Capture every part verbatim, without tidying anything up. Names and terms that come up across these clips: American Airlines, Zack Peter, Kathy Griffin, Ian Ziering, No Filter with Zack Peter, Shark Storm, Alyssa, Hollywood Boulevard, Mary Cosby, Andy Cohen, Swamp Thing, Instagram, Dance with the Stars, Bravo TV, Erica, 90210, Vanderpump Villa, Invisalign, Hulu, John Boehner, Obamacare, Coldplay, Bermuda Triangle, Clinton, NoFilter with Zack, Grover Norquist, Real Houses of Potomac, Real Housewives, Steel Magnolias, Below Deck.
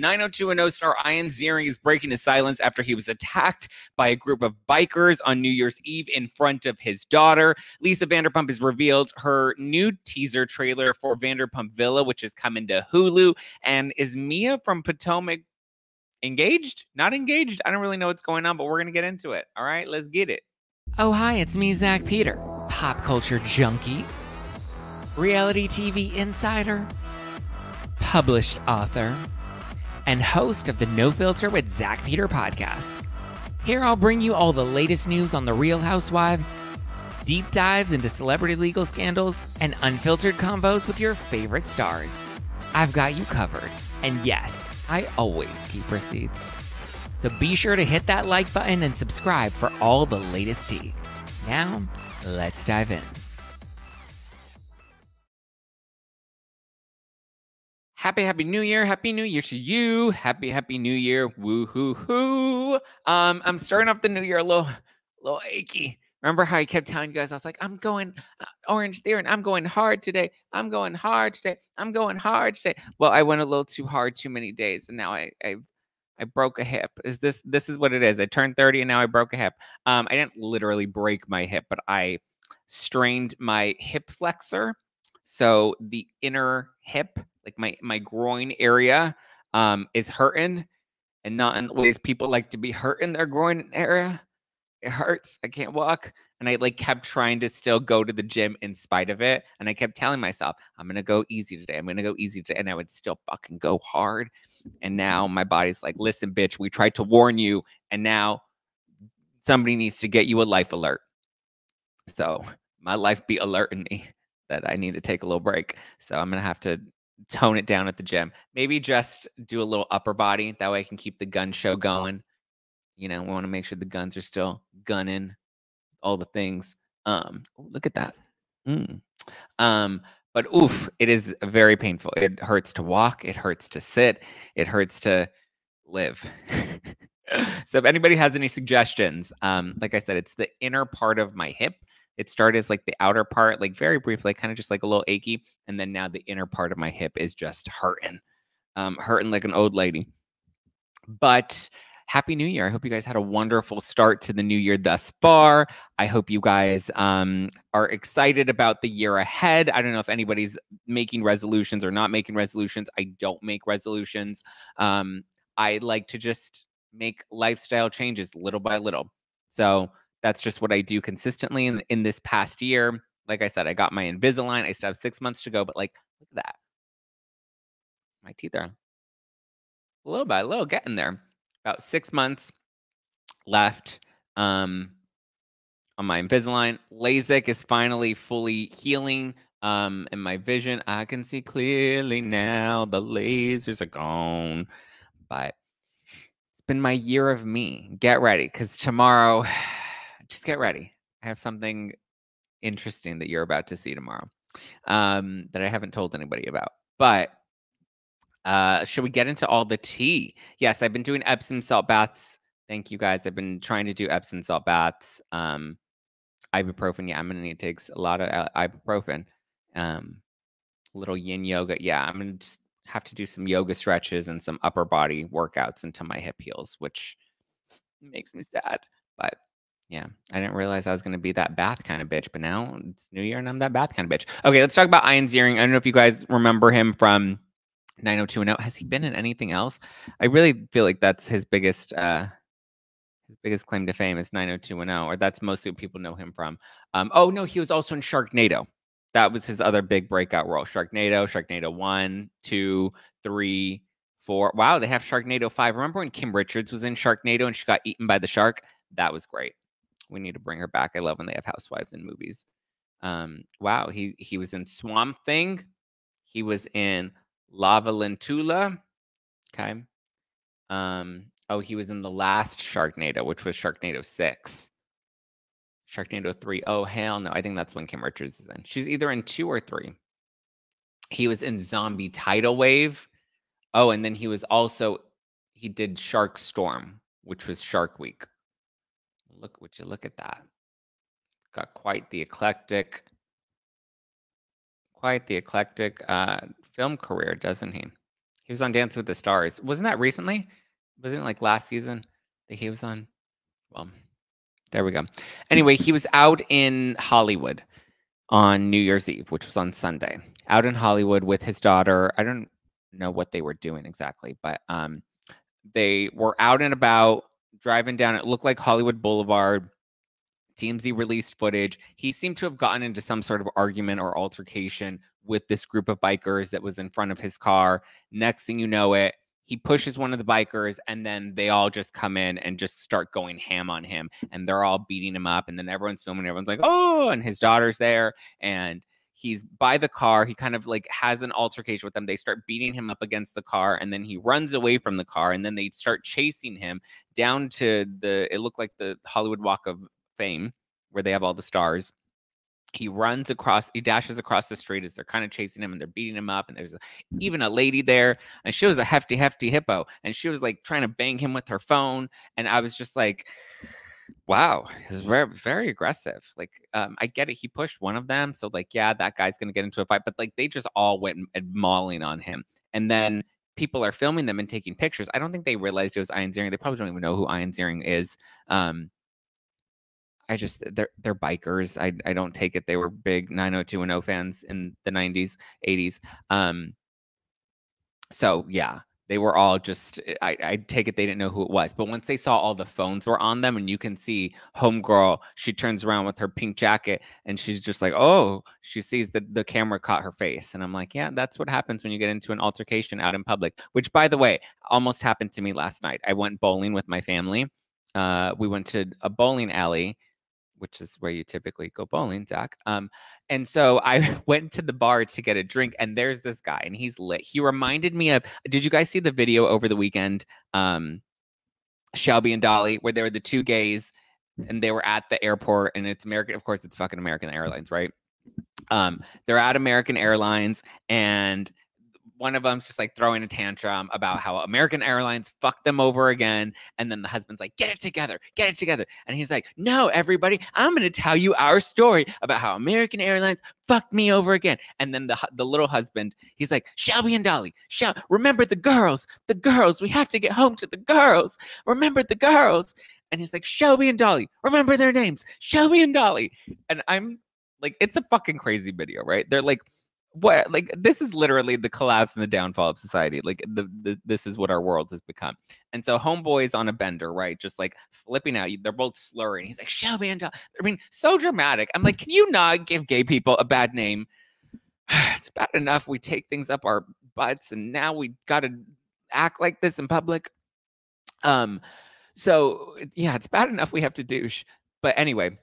nine oh two one oh star Ian Ziering is breaking his silence after he was attacked by a group of bikers on New Year's Eve in front of his daughter. Lisa Vanderpump has revealed her new teaser trailer for Vanderpump Villa, which is coming to Hulu. And is Mia from Potomac engaged? Not engaged? I don't really know what's going on, but we're going to get into it. All right, let's get it. Oh, hi, it's me, Zack Peter, pop culture junkie, reality T V insider, published author, and host of the No Filter with Zack Peter podcast. Here I'll bring you all the latest news on the Real Housewives, deep dives into celebrity legal scandals, and unfiltered combos with your favorite stars. I've got you covered. And yes, I always keep receipts. So be sure to hit that like button and subscribe for all the latest tea. Now, let's dive in. Happy, happy new year. Happy new year to you. Happy, happy new year. Woo hoo hoo. Um, I'm starting off the new year a little, a little achy. Remember how I kept telling you guys, I was like, I'm going orange there and I'm going hard today. I'm going hard today. I'm going hard today. Well, I went a little too hard too many days. And now I, I, I broke a hip. Is this, this is what it is. I turned thirty and now I broke a hip. Um, I didn't literally break my hip, but I strained my hip flexor. So the inner hip, like my, my groin area, um, is hurting, and not in ways people like to be hurt in their groin area. It hurts. I can't walk. And I like kept trying to still go to the gym in spite of it. And I kept telling myself, I'm going to go easy today. I'm going to go easy today. And I would still fucking go hard. And now my body's like, listen, bitch, we tried to warn you. And now somebody needs to get you a life alert. So my life be alerting me that I need to take a little break. So I'm going to have to tone it down at the gym. Maybe just do a little upper body. That way I can keep the gun show going. You know, we want to make sure the guns are still gunning, all the things. Um, look at that. Mm. Um, but oof, it is very painful. It hurts to walk. It hurts to sit. It hurts to live. So if anybody has any suggestions, um, like I said, it's the inner part of my hip. It started as like the outer part, like very briefly, kind of just like a little achy. And then now the inner part of my hip is just hurting, um, hurting like an old lady. But happy New Year. I hope you guys had a wonderful start to the new year thus far. I hope you guys um, are excited about the year ahead. I don't know if anybody's making resolutions or not making resolutions. I don't make resolutions. Um, I like to just make lifestyle changes little by little. So that's just what I do consistently in, in this past year. Like I said, I got my Invisalign. I still have six months to go, but like, look at that. My teeth are little by little getting there. About six months left um, on my Invisalign. LASIK is finally fully healing. Um, and my vision, I can see clearly now. The lasers are gone. But it's been my year of me. Get ready, because tomorrow, just get ready. I have something interesting that you're about to see tomorrow um, that I haven't told anybody about. But Uh, should we get into all the tea? Yes, I've been doing Epsom salt baths. Thank you, guys. I've been trying to do Epsom salt baths. Um, ibuprofen. Yeah, I'm going to need to take a lot of ibuprofen. Um, little yin yoga. Yeah, I'm going to just have to do some yoga stretches and some upper body workouts until my hip heals, which makes me sad. But yeah, I didn't realize I was going to be that bath kind of bitch, but now it's New Year and I'm that bath kind of bitch. Okay, let's talk about Ian Ziering. I don't know if you guys remember him from nine oh two one oh. Has he been in anything else? I really feel like that's his biggest uh his biggest claim to fame is nine oh two one oh, or that's mostly what people know him from. Um oh no, he was also in Sharknado. That was his other big breakout role. Sharknado, Sharknado one, two, three, four. Wow, they have Sharknado five. Remember when Kim Richards was in Sharknado and she got eaten by the shark? That was great. We need to bring her back. I love when they have housewives in movies. Um wow, he he was in Swamp Thing. He was in Lavalentula. Okay. Um, oh, he was in the last Sharknado, which was Sharknado six. Sharknado three. Oh, hell no. I think that's when Kim Richards is in. She's either in two or three. He was in Zombie Tidal Wave. Oh, and then he was also, he did Shark Storm, which was Shark Week. Look, would you look at that? Got quite the eclectic, quite the eclectic, uh, film career, doesn't he? He was on Dance with the Stars. Wasn't that recently? Wasn't it like last season that he was on? Well, there we go. Anyway, he was out in Hollywood on New Year's Eve, which was on Sunday. Out in Hollywood with his daughter. I don't know what they were doing exactly, but um, they were out and about, driving down. It looked like Hollywood Boulevard. T M Z released footage. He seemed to have gotten into some sort of argument or altercation with this group of bikers that was in front of his car. Next thing you know it, he pushes one of the bikers, and then they all just come in and just start going ham on him. And they're all beating him up. And then everyone's filming. Everyone's like, oh, and his daughter's there. And he's by the car. He kind of like has an altercation with them. They start beating him up against the car. And then he runs away from the car. And then they start chasing him down to the, it looked like the Hollywood Walk of Fame, where they have all the stars. He runs across, he dashes across the street as they're kind of chasing him and they're beating him up. And there's a, even a lady there, and she was a hefty, hefty hippo. And she was like trying to bang him with her phone. And I was just like, wow, it was very, very aggressive. Like, um, I get it. He pushed one of them. So like, yeah, that guy's going to get into a fight. But like, they just all went mauling on him. And then people are filming them and taking pictures. I don't think they realized it was Ian Ziering. They probably don't even know who Ian Ziering is. Um, I just, they're, they're bikers. I, I don't take it. They were big nine oh two one oh fans in the nineties, eighties. Um, so, yeah, they were all just, I, I take it they didn't know who it was. But once they saw all the phones were on them, and you can see homegirl, she turns around with her pink jacket, and she's just like, oh, she sees that the camera caught her face. And I'm like, yeah, that's what happens when you get into an altercation out in public, which, by the way, almost happened to me last night. I went bowling with my family. Uh, we went to a bowling alley, which is where you typically go bowling, Zach. Um, and so I went to the bar to get a drink, and there's this guy, and he's lit. He reminded me of, did you guys see the video over the weekend, um, Shelby and Dolly, where there were the two gays, and they were at the airport, and it's American, of course, it's fucking American Airlines, right? Um, they're at American Airlines, and one of them's just like throwing a tantrum about how American Airlines fucked them over again. And then the husband's like, get it together, get it together. And he's like, no, everybody, I'm going to tell you our story about how American Airlines fucked me over again. And then the the little husband, he's like, Shelby and Dolly, Shel remember the girls, the girls, we have to get home to the girls. Remember the girls. And he's like, Shelby and Dolly, remember their names, Shelby and Dolly. And I'm like, it's a fucking crazy video, right? They're like, what, like, this is literally the collapse and the downfall of society. Like, the, the this is what our world has become. And so homeboy's on a bender, right? Just like flipping out. They're both slurring. He's like, Shelby and Dolly. I mean, so dramatic. I'm like, can you not give gay people a bad name? It's bad enough we take things up our butts, and now we gotta act like this in public. Um, so yeah, it's bad enough we have to douche. But anyway,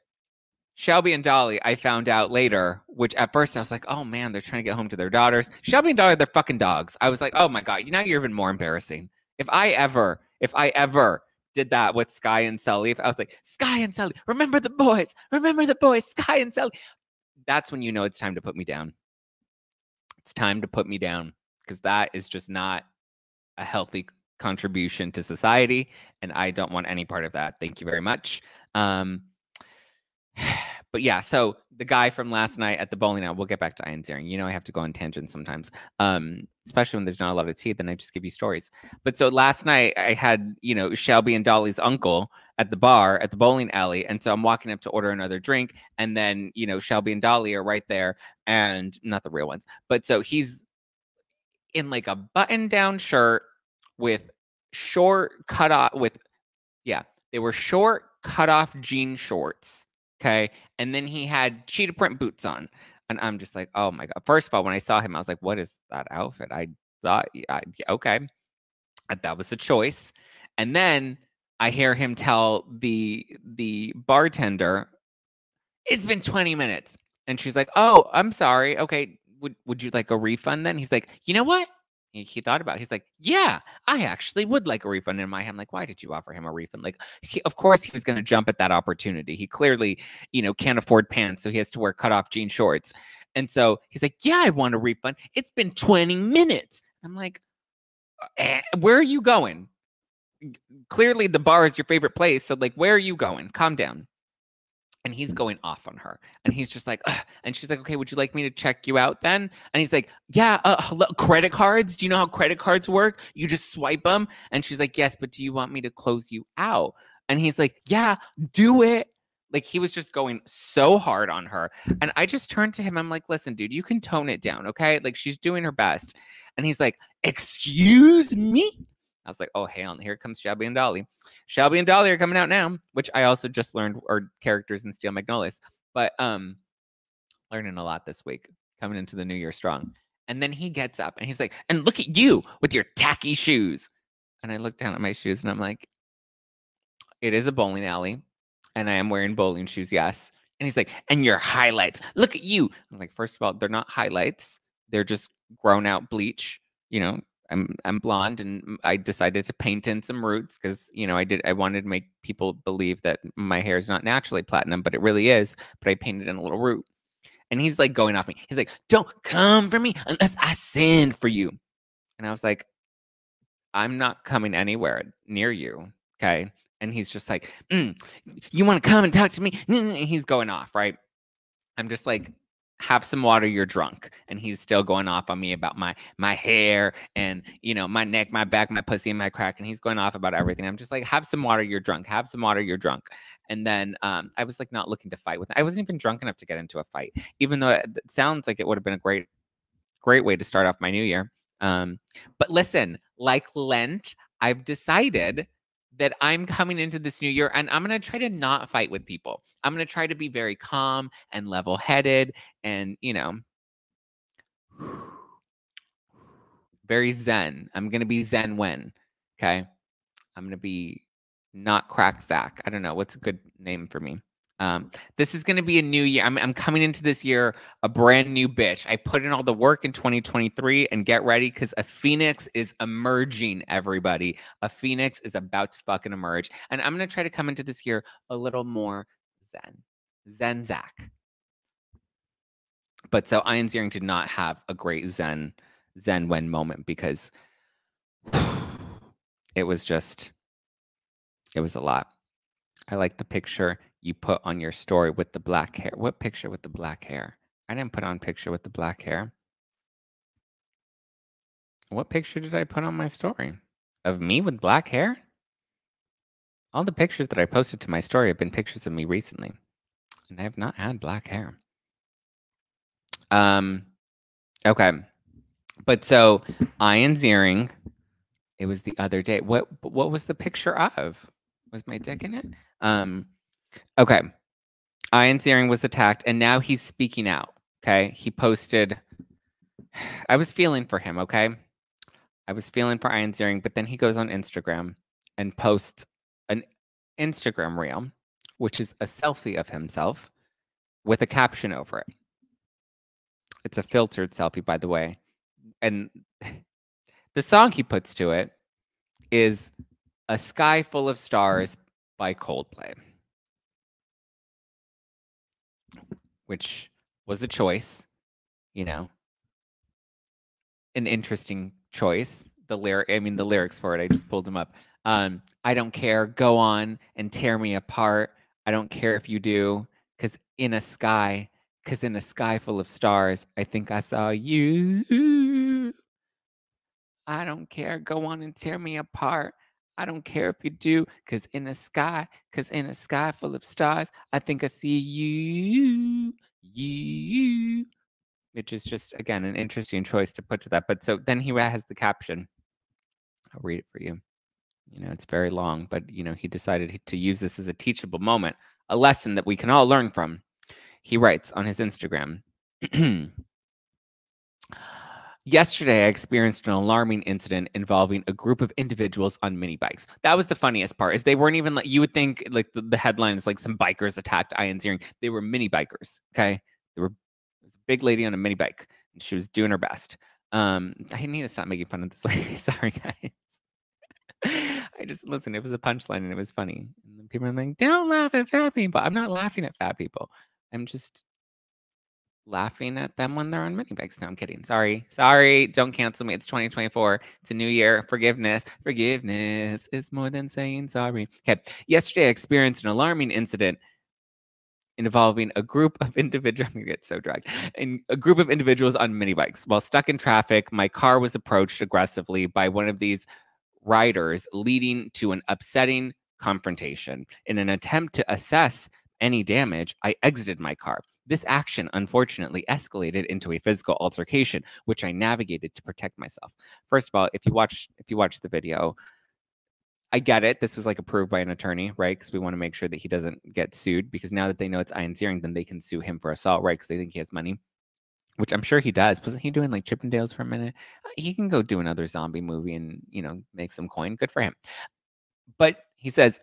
Shelby and Dolly, I found out later, which at first I was like, oh man, they're trying to get home to their daughters. Shelby and Dolly, they're fucking dogs. I was like, oh my God, now you're even more embarrassing. If I ever, if I ever did that with Sky and Sully, if I was like, Sky and Sully, remember the boys, remember the boys, Sky and Sully. That's when you know it's time to put me down. It's time to put me down, because that is just not a healthy contribution to society, and I don't want any part of that. Thank you very much. Um, But yeah, so the guy from last night at the bowling alley, we'll get back to Ian Ziering. You know, I have to go on tangents sometimes, um, especially when there's not a lot of tea, then I just give you stories. But so last night I had, you know, Shelby and Dolly's uncle at the bar at the bowling alley. And so I'm walking up to order another drink. And then, you know, Shelby and Dolly are right there, and not the real ones. But so he's in like a button down shirt with short cut off with, yeah, they were short cut off jean shorts. Okay. And then he had cheetah print boots on. And I'm just like, oh my God. First of all, when I saw him, I was like, what is that outfit? I thought, I, okay, that was a choice. And then I hear him tell the, the bartender, it's been twenty minutes. And she's like, oh, I'm sorry. Okay. Would, would you like a refund then? He's like, you know what? He, he thought about it. He's like, yeah, I actually would like a refund. In my head, I'm like, why did you offer him a refund? Like, he, of course he was going to jump at that opportunity. He clearly, you know, can't afford pants, so he has to wear cutoff jean shorts. And so he's like, yeah, I want a refund. It's been twenty minutes. I'm like, eh, where are you going? Clearly the bar is your favorite place. So like, where are you going? Calm down. And he's going off on her. And he's just like, ugh. And she's like, okay, would you like me to check you out then? And he's like, yeah, uh, hello, credit cards. Do you know how credit cards work? You just swipe them. And she's like, yes, but do you want me to close you out? And he's like, yeah, do it. Like, he was just going so hard on her. And I just turned to him. I'm like, listen, dude, you can tone it down, okay? Like, she's doing her best. And he's like, excuse me? I was like, oh, hey, on, here comes Shelby and Dolly. Shelby and Dolly are coming out now, which I also just learned are characters in Steel Magnolias. But um, learning a lot this week, coming into the new year strong. And then he gets up and he's like, and look at you with your tacky shoes. And I look down at my shoes and I'm like, it is a bowling alley. And I am wearing bowling shoes, yes. And he's like, and your highlights, look at you. I'm like, first of all, they're not highlights. They're just grown out bleach, you know. I'm I'm blonde, and I decided to paint in some roots because, you know, I did I wanted to make people believe that my hair is not naturally platinum, but it really is. But I painted in a little root. And he's like going off me. He's like, don't come for me unless I send for you. And I was like, I'm not coming anywhere near you. Okay. And he's just like, mm, you want to come and talk to me? And he's going off, right? I'm just like, have some water, you're drunk. And he's still going off on me about my my hair and, you know, my neck, my back, my pussy, and my crack. And he's going off about everything. I'm just like, have some water, you're drunk. Have some water, you're drunk. And then um, I was like not looking to fight with him. I wasn't even drunk enough to get into a fight, even though it sounds like it would have been a great, great way to start off my new year. Um, but listen, like Lent, I've decided that I'm coming into this new year and I'm going to try to not fight with people. I'm going to try to be very calm and level-headed and, you know, very zen. I'm going to be zen when, okay? I'm going to be not crack Zach. I don't know. What's a good name for me? Um, this is going to be a new year. I'm, I'm coming into this year a brand new bitch. I put in all the work in twenty twenty-three and get ready because a phoenix is emerging, everybody. A phoenix is about to fucking emerge. And I'm going to try to come into this year a little more zen. Zen Zach. But so Ian Ziering did not have a great zen, zen when moment because it was just, it was a lot. I like the picture you put on your story with the black hair. What picture with the black hair? I didn't put on picture with the black hair. What picture did I put on my story? Of me with black hair? All the pictures that I posted to my story have been pictures of me recently. And I have not had black hair. Um, okay. But so, Ian Ziering, it was the other day. What, what was the picture of? Was my dick in it? Um... Okay, Ian Ziering was attacked, and now he's speaking out, okay? He posted, I was feeling for him, okay? I was feeling for Ian Ziering, but then he goes on Instagram and posts an Instagram reel, which is a selfie of himself with a caption over it. It's a filtered selfie, by the way. And the song he puts to it is A Sky Full of Stars by Coldplay, which was a choice, you know, an interesting choice. The lyric, I mean, the lyrics for it, I just pulled them up. Um, I don't care. Go on and tear me apart. I don't care if you do, because in a sky, because in a sky full of stars, I think I saw you. I don't care. Go on and tear me apart. I don't care if you do, because in the sky, because in a sky full of stars, I think I see you, you, which is just, again, an interesting choice to put to that. But so then he has the caption. I'll read it for you. You know, it's very long, but, you know, he decided to use this as a teachable moment, a lesson that we can all learn from. He writes on his Instagram, yesterday, I experienced an alarming incident involving a group of individuals on mini bikes. That was the funniest part, is they weren't even like, you would think like the, the headline is like some bikers attacked Ian Ziering. They were mini bikers, okay? They were, there was a big lady on a mini bike, and she was doing her best. Um, I need to stop making fun of this lady. Sorry, guys. I just, listen, it was a punchline, and it was funny. And people are like, don't laugh at fat people. I'm not laughing at fat people. I'm just laughing at them when they're on mini bikes. No, I'm kidding. Sorry. Sorry. Don't cancel me. It's twenty twenty-four. It's a new year. Forgiveness. Forgiveness is more than saying sorry. Okay. Yesterday, I experienced an alarming incident involving a group of individuals. I'm gonna get so dragged. And a group of individuals on mini bikes. While stuck in traffic, my car was approached aggressively by one of these riders, leading to an upsetting confrontation. In an attempt to assess any damage, I exited my car. This action, unfortunately, escalated into a physical altercation, which I navigated to protect myself. First of all, if you watch, if you watch the video, I get it. This was like approved by an attorney, right? Because we want to make sure that he doesn't get sued. Because now that they know it's Ian Ziering, then they can sue him for assault, right? Because they think he has money, which I'm sure he does. Wasn't he doing like Chippendales for a minute? He can go do another zombie movie and, you know, make some coin. Good for him. But he says,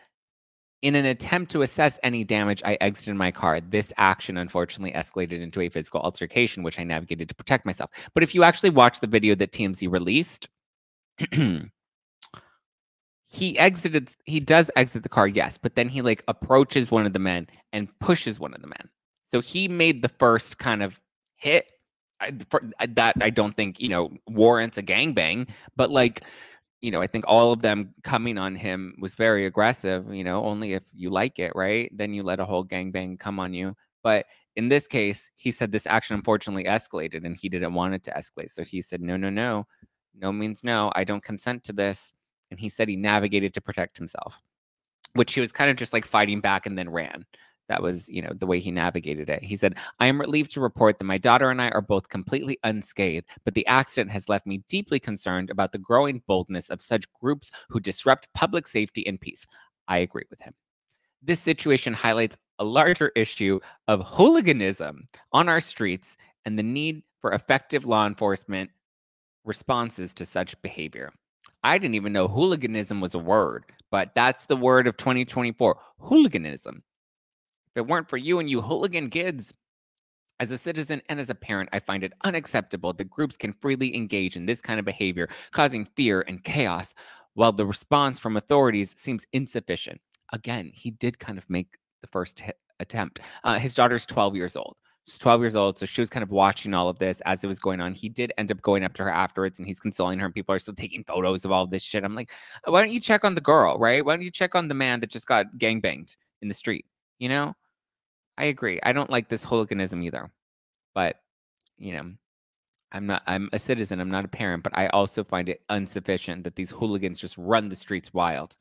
in an attempt to assess any damage, I exited my car. This action, unfortunately, escalated into a physical altercation, which I navigated to protect myself. But if you actually watch the video that T M Z released, he exited, he does exit the car, yes, but then he like approaches one of the men and pushes one of the men. So he made the first kind of hit I, for, that I don't think, you know, warrants a gangbang, but like, you know, I think all of them coming on him was very aggressive, you know, only if you like it, right? Then you let a whole gangbang come on you. But in this case, he said this action unfortunately escalated and he didn't want it to escalate. So he said, no, no, no, no means no. I don't consent to this. And he said he navigated to protect himself, which he was kind of just like fighting back and then ran. That was, you know, the way he navigated it. He said, I am relieved to report that my daughter and I are both completely unscathed, but the accident has left me deeply concerned about the growing boldness of such groups who disrupt public safety and peace. I agree with him. This situation highlights a larger issue of hooliganism on our streets and the need for effective law enforcement responses to such behavior. I didn't even know hooliganism was a word, but that's the word of twenty twenty-four, hooliganism. If it weren't for you and you hooligan kids, as a citizen and as a parent, I find it unacceptable that groups can freely engage in this kind of behavior, causing fear and chaos, while the response from authorities seems insufficient. Again, he did kind of make the first hit attempt. Uh, his daughter's twelve years old. She's twelve years old, so she was kind of watching all of this as it was going on. He did end up going up to her afterwards, and he's consoling her, and people are still taking photos of all this shit. I'm like, why don't you check on the girl, right? Why don't you check on the man that just got gangbanged in the street? You know, I agree. I don't like this hooliganism either. But, you know, I'm not, I'm a citizen. I'm not a parent, but I also find it insufficient that these hooligans just run the streets wild.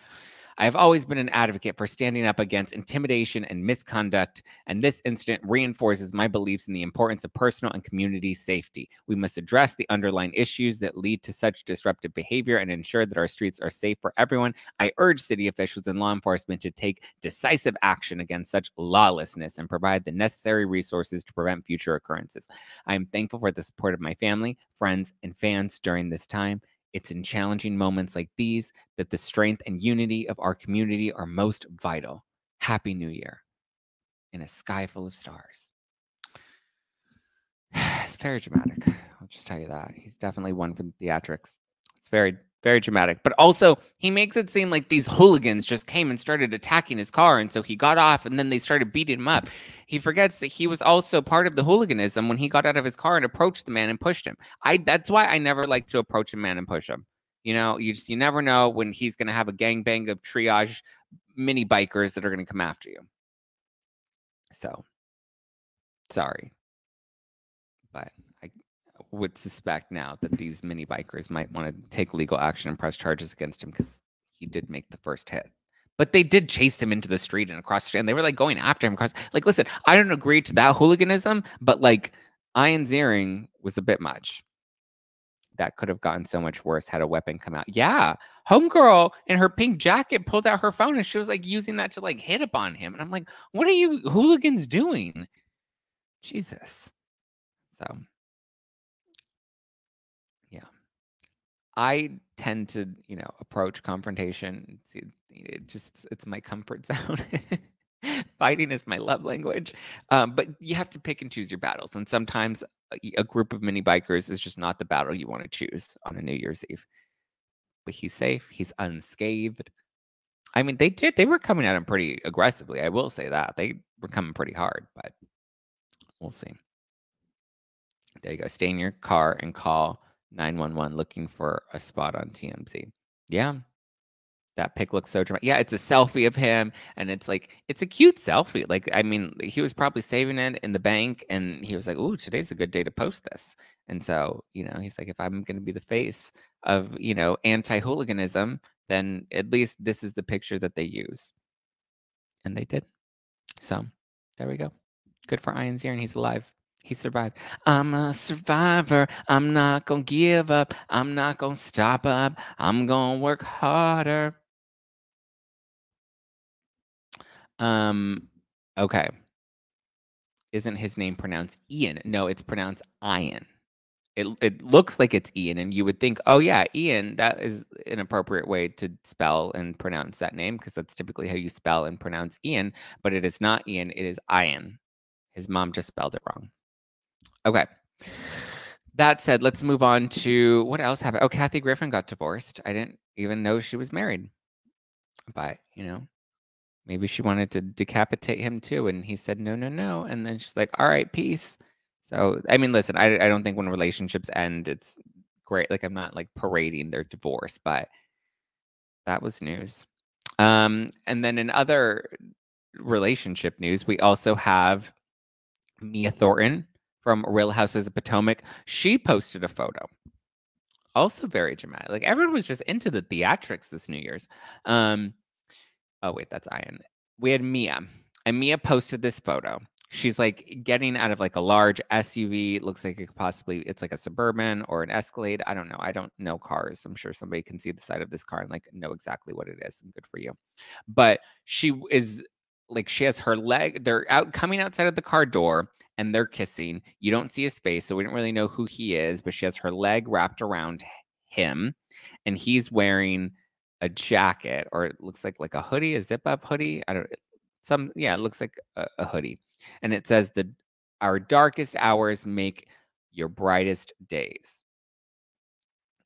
I have always been an advocate for standing up against intimidation and misconduct, and this incident reinforces my beliefs in the importance of personal and community safety. We must address the underlying issues that lead to such disruptive behavior and ensure that our streets are safe for everyone. I urge city officials and law enforcement to take decisive action against such lawlessness and provide the necessary resources to prevent future occurrences. I am thankful for the support of my family, friends, and fans during this time. It's in challenging moments like these that the strength and unity of our community are most vital. Happy New Year. In a sky full of stars. It's very dramatic. I'll just tell you that. He's definitely one for the theatrics. It's very, very dramatic. But also, he makes it seem like these hooligans just came and started attacking his car. And so he got off and then they started beating him up. He forgets that he was also part of the hooliganism when he got out of his car and approached the man and pushed him. I That's why I never like to approach a man and push him. You know, you just you never know when he's going to have a gangbang of triage mini bikers that are going to come after you. So, sorry. But would suspect now that these mini bikers might want to take legal action and press charges against him because he did make the first hit. But they did chase him into the street and across the street, and they were like going after him across. Like, listen, I don't agree to that hooliganism, but like Ian Ziering was a bit much. That could have gotten so much worse had a weapon come out. Yeah, homegirl in her pink jacket pulled out her phone and she was like using that to like hit upon him. And I'm like, what are you hooligans doing? Jesus. So I tend to, you know, approach confrontation. It, it just, it's my comfort zone. Fighting is my love language. Um, but you have to pick and choose your battles. And sometimes a, a group of mini bikers is just not the battle you want to choose on a New Year's Eve. But he's safe. He's unscathed. I mean, they did. They were coming at him pretty aggressively. I will say that. They were coming pretty hard, but we'll see. There you go. Stay in your car and call nine one one looking for a spot on T M Z. Yeah. That pic looks so dramatic. Yeah, it's a selfie of him, and it's like, it's a cute selfie. Like, I mean, he was probably saving it in the bank, and he was like, "Ooh, today's a good day to post this." And so, you know, he's like, if I'm going to be the face of, you know, anti-hooliganism, then at least this is the picture that they use. And they did. So there we go. Good for Ian Ziering. He's alive. He survived. I'm a survivor. I'm not going to give up. I'm not going to stop up. I'm going to work harder. Um, okay. Isn't his name pronounced Ian? No, it's pronounced Ian. It, it looks like it's Ian, and you would think, oh, yeah, Ian, that is an appropriate way to spell and pronounce that name, because that's typically how you spell and pronounce Ian, but it is not Ian, it is Ian. His mom just spelled it wrong. Okay. That said, let's move on to what else happened. Oh, Kathy Griffin got divorced. I didn't even know she was married. But, you know, maybe she wanted to decapitate him too, and he said, no, no, no. And then she's like, all right, peace. So, I mean, listen, I, I don't think when relationships end, it's great. Like, I'm not, like, parading their divorce, but that was news. Um, and then in other relationship news, we also have Mia Thornton from Real Houses of Potomac. She posted a photo. Also very dramatic. Like, everyone was just into the theatrics this New Year's. Um, oh, wait, that's Ian. We had Mia. And Mia posted this photo. She's like getting out of like a large S U V. It looks like it could possibly, it's like a Suburban or an Escalade. I don't know. I don't know cars. I'm sure somebody can see the side of this car and like know exactly what it is. And good for you. But she is like, she has her leg, they're out coming outside of the car door and they're kissing. You don't see his face, so we don't really know who he is, but she has her leg wrapped around him and he's wearing a jacket, or it looks like like a hoodie, a zip up hoodie. I don't, some, yeah, it looks like a, a hoodie. And it says that our darkest hours make your brightest days.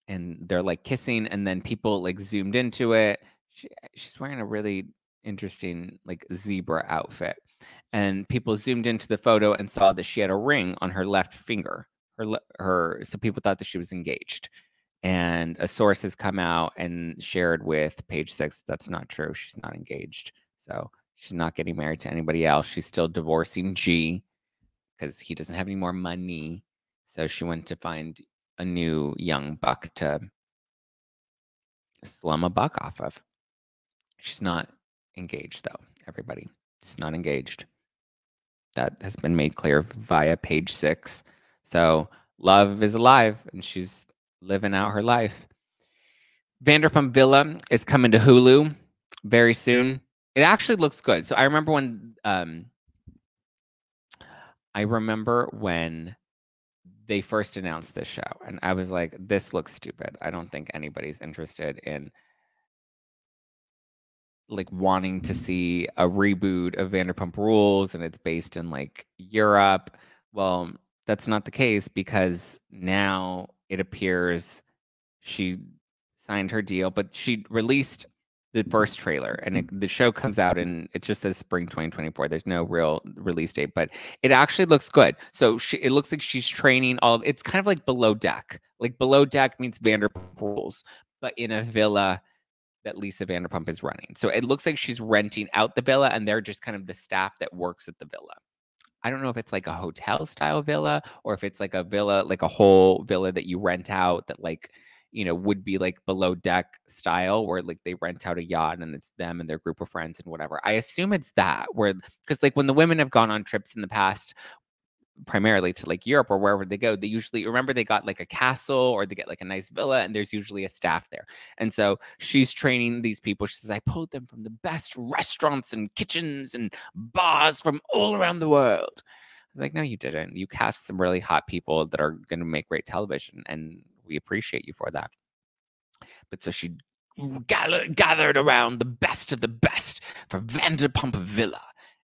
And they're like kissing, and then people like zoomed into it. She, she's wearing a really interesting like zebra outfit. And people zoomed into the photo and saw that she had a ring on her left finger. Her, her, so people thought that she was engaged. And a source has come out and shared with Page Six, that's not true. She's not engaged. So she's not getting married to anybody else. She's still divorcing G because he doesn't have any more money. So she went to find a new young buck to slum a buck off of. She's not engaged, though, everybody. She's not engaged. That has been made clear via Page Six. So love is alive, and she's living out her life. Vanderpump Villa is coming to Hulu very soon. It actually looks good. So I remember when um, I remember when they first announced this show, and I was like, "This looks stupid. I don't think anybody's interested in like wanting to see a reboot of Vanderpump Rules, and it's based in like Europe." Well, that's not the case, because now it appears she signed her deal, but she released the first trailer, and it, the show comes out and it just says spring twenty twenty-four. There's no real release date, but it actually looks good. So she, it looks like she's training all of, it's kind of like Below Deck. Like Below Deck means Vanderpump Rules, but in a villa that Lisa Vanderpump is running. So it looks like she's renting out the villa, and they're just kind of the staff that works at the villa. I don't know if it's like a hotel style villa, or if it's like a villa, like a whole villa that you rent out that like, you know, would be like Below Deck style, where like they rent out a yacht and it's them and their group of friends and whatever. I assume it's that, where, because like when the women have gone on trips in the past, primarily to like Europe or wherever they go, they usually, remember, they got like a castle or they get like a nice villa, and there's usually a staff there. And so she's training these people. She says, I pulled them from the best restaurants and kitchens and bars from all around the world. I was like, no, you didn't. You cast some really hot people that are going to make great television, and we appreciate you for that. But so she gathered around the best of the best for Vanderpump Villa.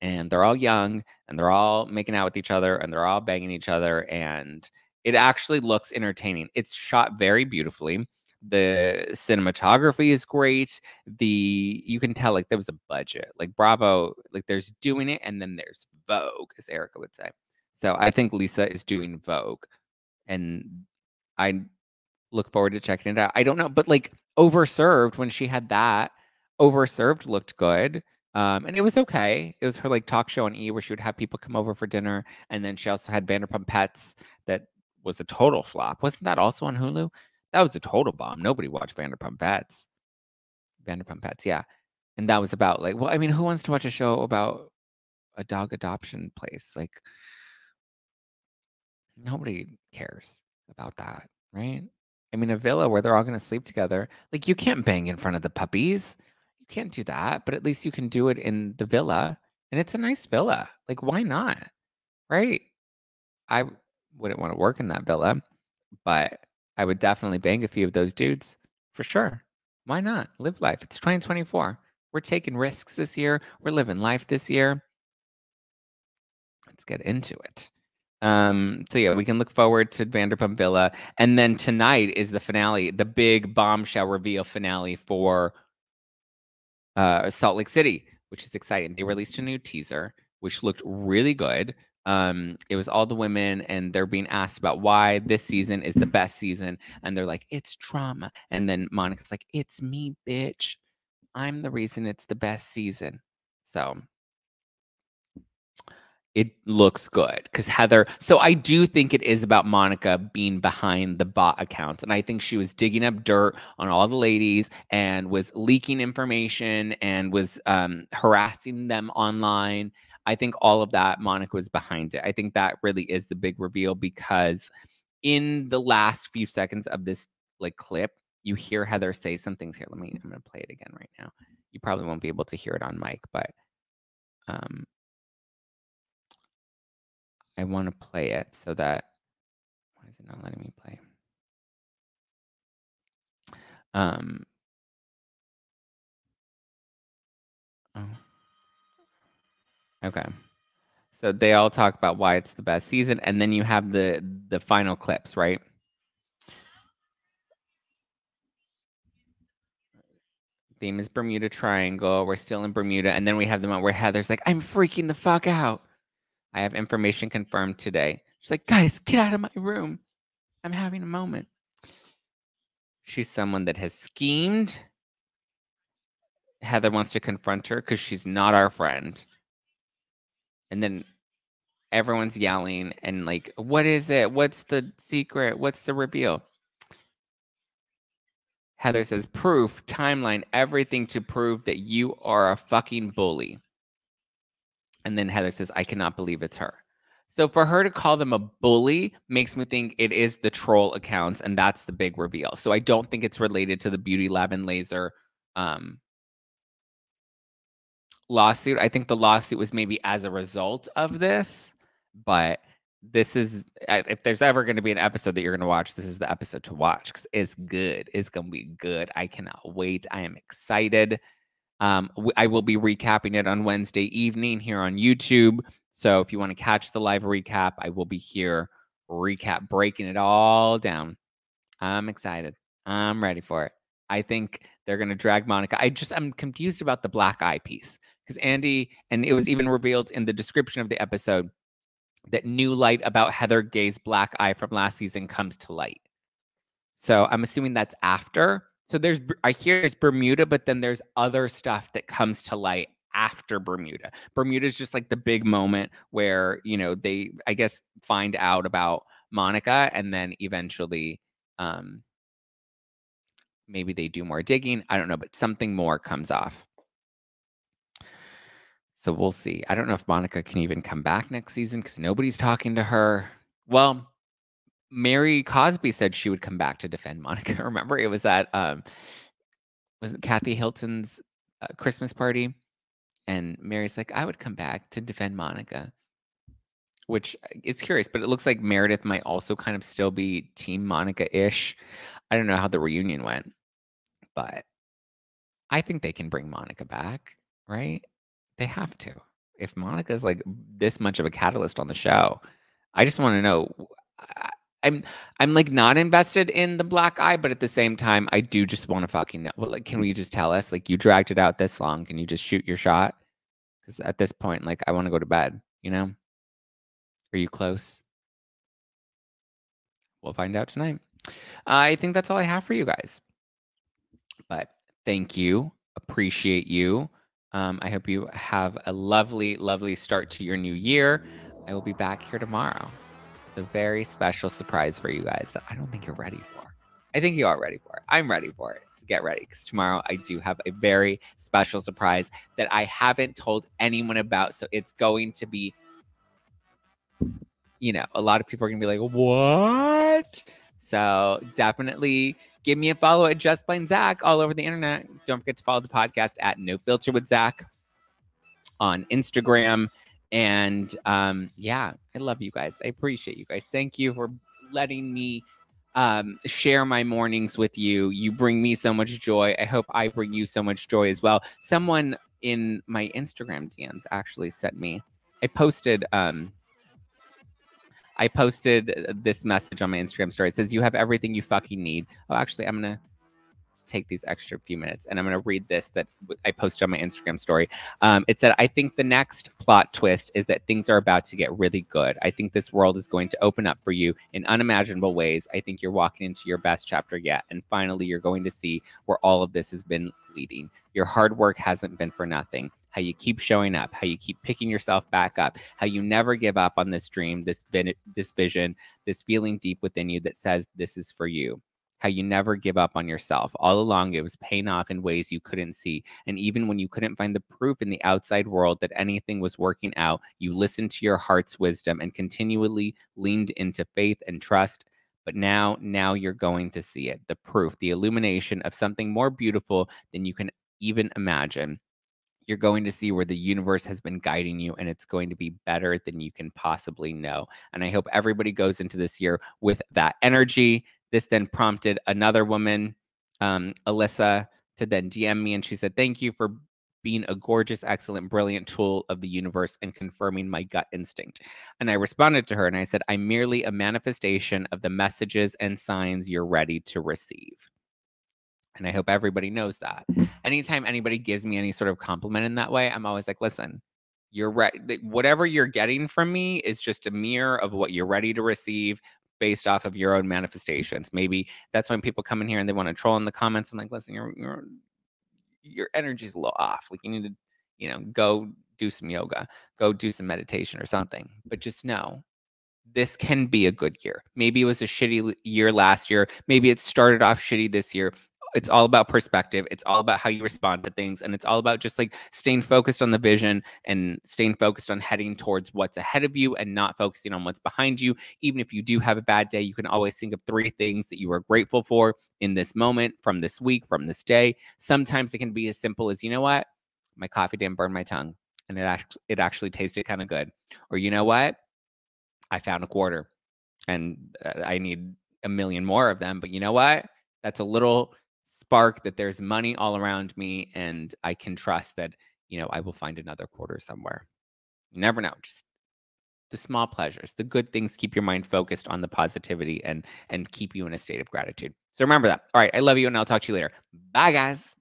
And they're all young, and they're all making out with each other, and they're all banging each other. And it actually looks entertaining. It's shot very beautifully. The cinematography is great. The, you can tell like there was a budget. Like Bravo, like there's doing it, and then there's Vogue, as Erica would say. So I think Lisa is doing Vogue. And I look forward to checking it out. I don't know, but like Overserved, when she had that, Overserved looked good. Um, and it was okay. It was her like talk show on E! Where she would have people come over for dinner. And then she also had Vanderpump Pets that was a total flop. Wasn't that also on Hulu? That was a total bomb. Nobody watched Vanderpump Pets. Vanderpump Pets, yeah. And that was about like, well, I mean, who wants to watch a show about a dog adoption place? Like, nobody cares about that, right? I mean, a villa where they're all going to sleep together. Like, you can't bang in front of the puppies. You can't do that, but at least you can do it in the villa. And it's a nice villa. Like, why not? Right? I wouldn't want to work in that villa, but I would definitely bang a few of those dudes for sure. Why not? Live life. It's twenty twenty-four. We're taking risks this year. We're living life this year. Let's get into it. Um, so yeah, we can look forward to Vanderpump Villa. And then tonight is the finale, the big bombshell reveal finale for uh, Salt Lake City, which is exciting. They released a new teaser, which looked really good. Um, it was all the women, and they're being asked about why this season is the best season. And they're like, it's drama. And then Monica's like, it's me, bitch. I'm the reason it's the best season. So it looks good because Heather. So I do think it is about Monica being behind the bot accounts. And I think she was digging up dirt on all the ladies and was leaking information and was um, harassing them online. I think all of that, Monica was behind it. I think that really is the big reveal because in the last few seconds of this like clip, you hear Heather say some things here. Let me, I'm going to play it again right now. You probably won't be able to hear it on mic, but um, I want to play it so that, why is it not letting me play? Um, oh. Okay. So they all talk about why it's the best season, and then you have the the final clips, right? Theme is Bermuda Triangle. We're still in Bermuda. And then we have the moment where Heather's like, I'm freaking the fuck out. I have information confirmed today. She's like, guys, get out of my room. I'm having a moment. She's someone that has schemed. Heather wants to confront her because she's not our friend. And then everyone's yelling and like, what is it? What's the secret? What's the reveal? Heather says, proof, timeline, everything to prove that you are a fucking bully. And then Heather says, I cannot believe it's her. So for her to call them a bully makes me think it is the troll accounts, and that's the big reveal. So I don't think it's related to the Beauty Lab and Laser um, lawsuit. I think the lawsuit was maybe as a result of this, but this is, if there's ever going to be an episode that you're going to watch, this is the episode to watch because it's good. It's going to be good. I cannot wait. I am excited. Um, I will be recapping it on Wednesday evening here on YouTube. So if you want to catch the live recap, I will be here recap, breaking it all down. I'm excited. I'm ready for it. I think they're going to drag Monica. I just, I'm confused about the black eye piece. Because Andy, and it was even revealed in the description of the episode, that new light about Heather Gay's black eye from last season comes to light. So I'm assuming that's after. So there's, I hear it's Bermuda, but then there's other stuff that comes to light after Bermuda. Bermuda is just like the big moment where, you know, they, I guess, find out about Monica, and then eventually um, maybe they do more digging. I don't know, but something more comes off. So we'll see. I don't know if Monica can even come back next season because nobody's talking to her. Well, Mary Cosby said she would come back to defend Monica. Remember, it was at um, was it Kathy Hilton's uh, Christmas party, and Mary's like, "I would come back to defend Monica," which is curious. But it looks like Meredith might also kind of still be Team Monica-ish. I don't know how the reunion went, but I think they can bring Monica back, right? They have to. If Monica's like this much of a catalyst on the show, I just want to know. I, I'm I'm like not invested in the black eye, but at the same time, I do just want to fucking know. Well, like, can we just tell us? Like, you dragged it out this long. Can you just shoot your shot? Because at this point, like, I want to go to bed. You know? Are you close? We'll find out tonight. I think that's all I have for you guys. But thank you. Appreciate you. Um, I hope you have a lovely, lovely start to your new year. I will be back here tomorrow with a very special surprise for you guys that I don't think you're ready for. I think you are ready for it. I'm ready for it. So get ready, because tomorrow I do have a very special surprise that I haven't told anyone about. So it's going to be, you know, a lot of people are going to be like, what? So definitely give me a follow at Just Plain Zack all over the internet. Don't forget to follow the podcast at No Filter with Zack on Instagram. And um, yeah, I love you guys. I appreciate you guys. Thank you for letting me um share my mornings with you. You bring me so much joy. I hope I bring you so much joy as well. Someone in my Instagram D Ms actually sent me, I posted um I posted this message on my Instagram story. It says, you have everything you fucking need. Oh, actually, I'm gonna take these extra few minutes and I'm gonna read this that I posted on my Instagram story. Um, it said, I think the next plot twist is that things are about to get really good. I think this world is going to open up for you in unimaginable ways. I think you're walking into your best chapter yet. And finally, you're going to see where all of this has been leading. Your hard work hasn't been for nothing. How you keep showing up, how you keep picking yourself back up, how you never give up on this dream, this, this vision, this feeling deep within you that says this is for you. How you never give up on yourself. All along, it was paying off in ways you couldn't see. And even when you couldn't find the proof in the outside world that anything was working out, you listened to your heart's wisdom and continually leaned into faith and trust. But now, now you're going to see it. The proof, the illumination of something more beautiful than you can even imagine. You're going to see where the universe has been guiding you, and it's going to be better than you can possibly know. And I hope everybody goes into this year with that energy. This then prompted another woman, um, Alyssa, to then D M me. And she said, thank you for being a gorgeous, excellent, brilliant tool of the universe and confirming my gut instinct. And I responded to her and I said, I'm merely a manifestation of the messages and signs you're ready to receive. And I hope everybody knows that. Anytime anybody gives me any sort of compliment in that way, I'm always like, listen, you're re- whatever you're getting from me is just a mirror of what you're ready to receive based off of your own manifestations. Maybe that's when people come in here and they want to troll in the comments. I'm like, listen, your your, your energy's a little off. Like, you need to, you know, go do some yoga, go do some meditation or something. But just know, this can be a good year. Maybe it was a shitty year last year. Maybe it started off shitty this year. It's all about perspective. It's all about how you respond to things. And it's all about just like staying focused on the vision and staying focused on heading towards what's ahead of you and not focusing on what's behind you. Even if you do have a bad day, you can always think of three things that you are grateful for in this moment, from this week, from this day. Sometimes it can be as simple as, you know what? My coffee didn't burn my tongue and it actually, it actually tasted kind of good. Or, you know what? I found a quarter and I need a million more of them. But you know what? That's a little spark that there's money all around me and I can trust that, you know, I will find another quarter somewhere. You never know. Just the small pleasures, the good things keep your mind focused on the positivity and and keep you in a state of gratitude. So remember that. All right. I love you and I'll talk to you later. Bye, guys.